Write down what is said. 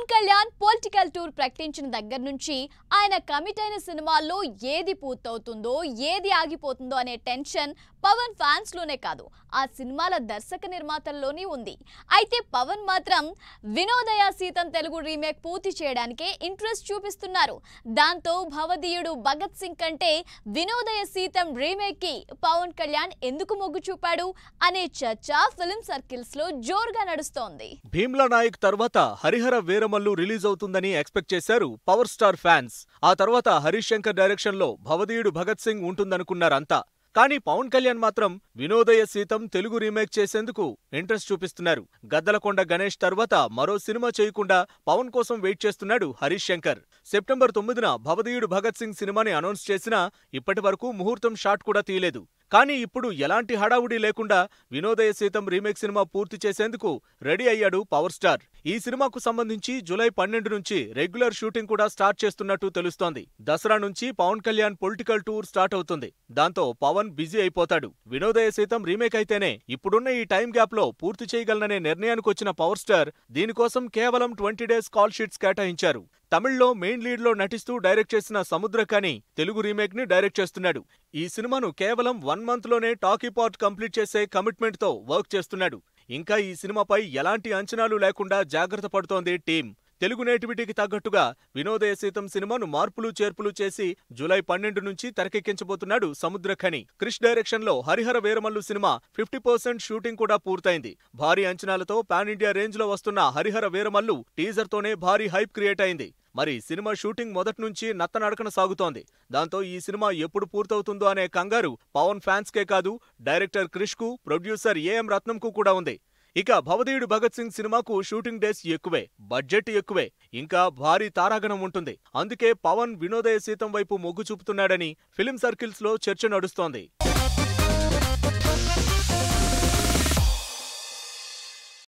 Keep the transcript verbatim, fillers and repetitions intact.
Pawan Kalyan political tour ప్రకటించిన దగ్గర నుంచి ఆయన కమిట్ అయిన సినిమాల్లో ఏది పూర్తవుతుందో ఏది ఆగిపోతుందో అనే టెన్షన్ పవన్ ఫ్యాన్స్ లోనే కాదు ఆ సినిమాల దర్శక నిర్మాతల్లోనే ఉంది. అయితే పవన్ మాత్రం వినోద సీతమ్ తెలుగు రీమేక్ పూర్తి చేయడానికే ఇంట్రెస్ట్ చూపిస్తున్నారు. దాంతో భవదీయుడు భగత్ సింగ్ కంటే వినోద సీతమ్ రీమేక్ కి పవన్ కళ్యాణ్ ఎందుకు మొగ్గు చూపాడు అనే చర్చ ఫిల్మ్ సర్కిల్స్ లో జోరుగా నడుస్తోంది. భీమ్లా నాయక్ తర్వాత హరిహర వీరమల్లు రిలీజ్ అవుతుందని ఎక్స్పెక్ట్ చేశారు పవర్ స్టార్ ఫ్యాన్స్. ఆ తర్వాత హరీశంకర్ డైరెక్షన్ లో భవదీయుడు భగత్ సింగ్ ఉంటుందనుకున్నారంతా. కానీ పవన్ కళ్యాణ్ మాత్రం వినోదయ సీతం తెలుగు రీమేక్ చేసేందుకు ఇంట్రెస్ట్ చూపిస్తున్నారు. గద్దలకొండ గణేష్ తర్వాత మరో సినిమా చేయకుండా పవన్ కోసం వెయిట్ చేస్తున్నాడు హరీశంకర్. సెప్టెంబర్ తొమ్మిదిన భవదీయుడు భగత్ సింగ్ సినిమాని అనౌన్స్ చేసినా ఇప్పటి వరకు ముహూర్తం షాట్ కూడా తీయలేదు. కానీ ఇప్పుడు ఎలాంటి హడావుడి లేకుండా వినోదయ సీతం రీమేక్ సినిమా పూర్తి చేసేందుకు రెడీ అయ్యాడు పవర్ స్టార్. ఈ సినిమాకు సంబంధించి జూలై పన్నెండు నుంచి రెగ్యులర్ షూటింగ్ కూడా స్టార్ట్ చేస్తున్నట్టు తెలుస్తోంది. దసరా నుంచి Pawan Kalyan political tour start అవుతుంది. దాంతో పవన్ బిజీ అయిపోతాడు. వినోదయ సీతం రీమేక్ అయితేనే ఇప్పుడున్న ఈ టైం గ్యాప్ లో పూర్తి చేయగలననే నిర్ణయానికి వచ్చిన పవర్ స్టార్ దీనికోసం కేవలం ట్వంటీ డేస్ కాల్ షీట్స్ కేటాయించారు. తమిళ్లో మెయిన్ లీడ్లో నటిస్తూ డైరెక్ట్ చేసిన సముద్రకాని తెలుగు రీమేక్ని డైరెక్ట్ చేస్తున్నాడు. ఈ సినిమాను కేవలం వన్ మంత్లోనే టాకీ పార్ట్ కంప్లీట్ చేసే కమిట్మెంట్తో వర్క్ చేస్తున్నాడు. ఇంకా ఈ సినిమాపై ఎలాంటి అంచనాలు లేకుండా జాగ్రత్త పడుతోంది టీం. తెలుగు నేటివిటీకి తగ్గట్టుగా వినోదయ సీతం సినిమాను మార్పులు చేర్పులు చేసి జూలై పన్నెండు నుంచి తెరకెక్కించబోతున్నాడు సముద్రఖని. క్రిష్ డైరెక్షన్లో హరిహర వీరమల్లు సినిమా ఫిఫ్టీ పర్సెంట్ షూటింగ్ కూడా పూర్తయింది. భారీ అంచనాలతో పాన్ ఇండియా రేంజ్లో వస్తున్న హరిహర వీరమల్లు టీజర్తోనే భారీ హైప్ క్రియేట్ అయింది. మరి సినిమా షూటింగ్ మొదటి నుంచి నత్తనడకన సాగుతోంది. దాంతో ఈ సినిమా ఎప్పుడు పూర్తవుతుందో అనే కంగారు పవన్ ఫ్యాన్స్కే కాదు డైరెక్టర్ క్రిష్కు, ప్రొడ్యూసర్ ఏ ఎం రత్నంకు కూడా ఉంది. ఇక భవదేవుడు భగత్ సింగ్ సినిమాకు షూటింగ్ డేస్ ఎక్కువే, బడ్జెట్ ఎక్కువే, ఇంకా భారీ తారాగణం ఉంటుంది. అందుకే పవన్ వినోదయ సీతం వైపు మొగ్గు చూపుతున్నాడని ఫిలిం సర్కిల్స్ లో చర్చ నడుస్తోంది.